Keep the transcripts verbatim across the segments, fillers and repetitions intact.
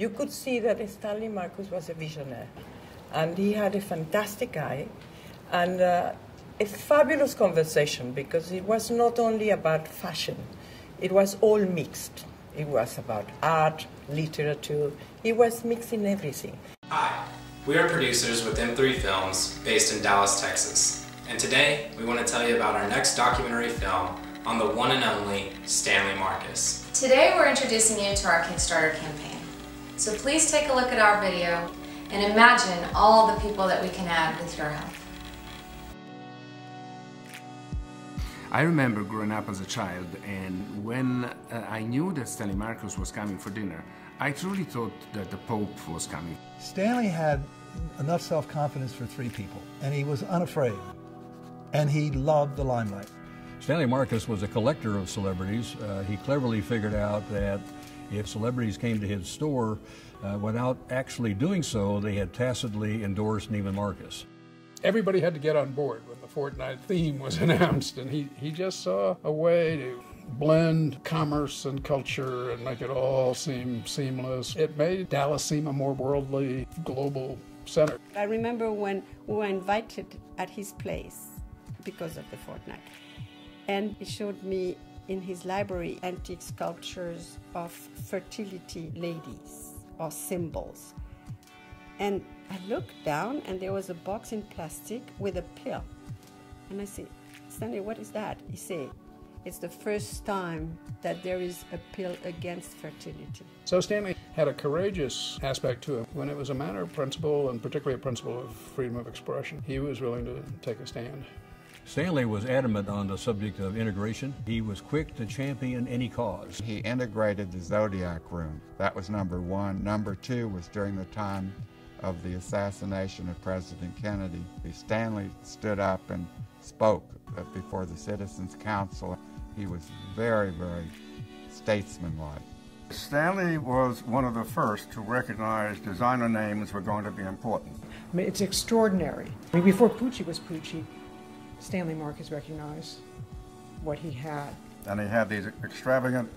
you could see that Stanley Marcus was a visionary. And he had a fantastic eye and uh, a fabulous conversation, because it was not only about fashion. It was all mixed. It was about art, literature. It was mixing everything. Hi, we are producers with M three Films based in Dallas, Texas. And today we want to tell you about our next documentary film on the one and only Stanley Marcus. Today we're introducing you to our Kickstarter campaign. So please take a look at our video and imagine all the people that we can add with your help. I remember growing up as a child, and when uh, I knew that Stanley Marcus was coming for dinner, I truly thought that the Pope was coming. Stanley had enough self-confidence for three people, and he was unafraid, and he loved the limelight. Stanley Marcus was a collector of celebrities. Uh, he cleverly figured out that if celebrities came to his store uh, without actually doing so, they had tacitly endorsed Neiman Marcus. Everybody had to get on board when the Fortnite theme was announced, and he, he just saw a way to blend commerce and culture and make it all seem seamless. It made Dallas seem a more worldly, global center. I remember when we were invited at his place because of the Fortnite, and he showed me in his library antique sculptures of fertility ladies or symbols. And I looked down and there was a box in plastic with a pill. And I said, Stanley, what is that? He said, it's the first time that there is a pill against fertility. So Stanley had a courageous aspect to him. When it was a matter of principle, and particularly a principle of freedom of expression, he was willing to take a stand. Stanley was adamant on the subject of integration. He was quick to champion any cause. He integrated the Zodiac Room. That was number one. Number two was during the time of the assassination of President Kennedy. Stanley stood up and spoke before the Citizens Council. He was very, very statesmanlike. Stanley was one of the first to recognize designer names were going to be important. I mean, it's extraordinary. I mean, before Pucci was Pucci, Stanley Marcus recognized what he had. And he had these extravagant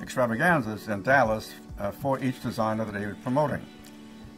extravaganzas in Dallas uh, for each designer that he was promoting.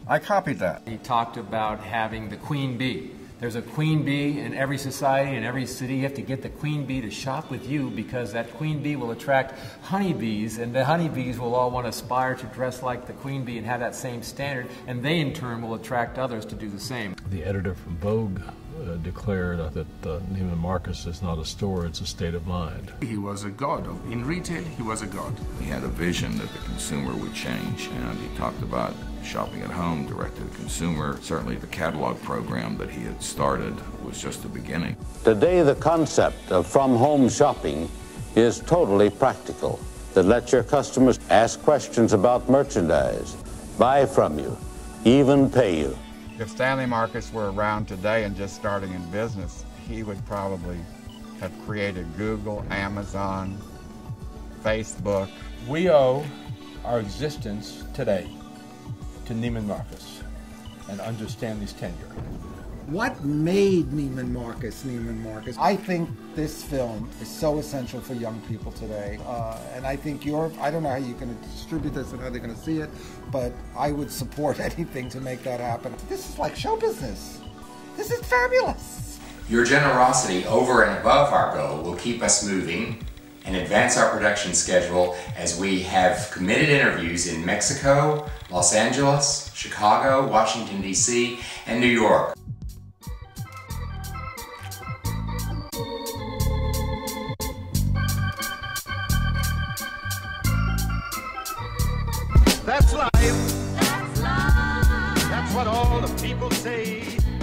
I copied that. He talked about having the queen bee. There's a queen bee in every society, in every city. You have to get the queen bee to shop with you, because that queen bee will attract honeybees, and the honeybees will all want to aspire to dress like the queen bee and have that same standard, and they in turn will attract others to do the same. The editor from Vogue Uh, declared that uh, Neiman Marcus is not a store, it's a state of mind. He was a god. In retail, he was a god. He had a vision that the consumer would change, and he talked about shopping at home, direct to the consumer. Certainly the catalog program that he had started was just the beginning. Today, the concept of from-home shopping is totally practical. That lets your customers ask questions about merchandise, buy from you, even pay you. If Stanley Marcus were around today and just starting in business, he would probably have created Google, Amazon, Facebook. We owe our existence today to Neiman Marcus and under Stanley's tenure. What made Neiman Marcus Neiman Marcus? I think this film is so essential for young people today. Uh, and I think you're, I don't know how you're going to distribute this and how they're going to see it, but I would support anything to make that happen. This is like show business. This is fabulous. Your generosity over and above our goal will keep us moving and advance our production schedule, as we have committed interviews in Mexico, Los Angeles, Chicago, Washington, D C, and New York. That's life. That's life. That's what all the people say.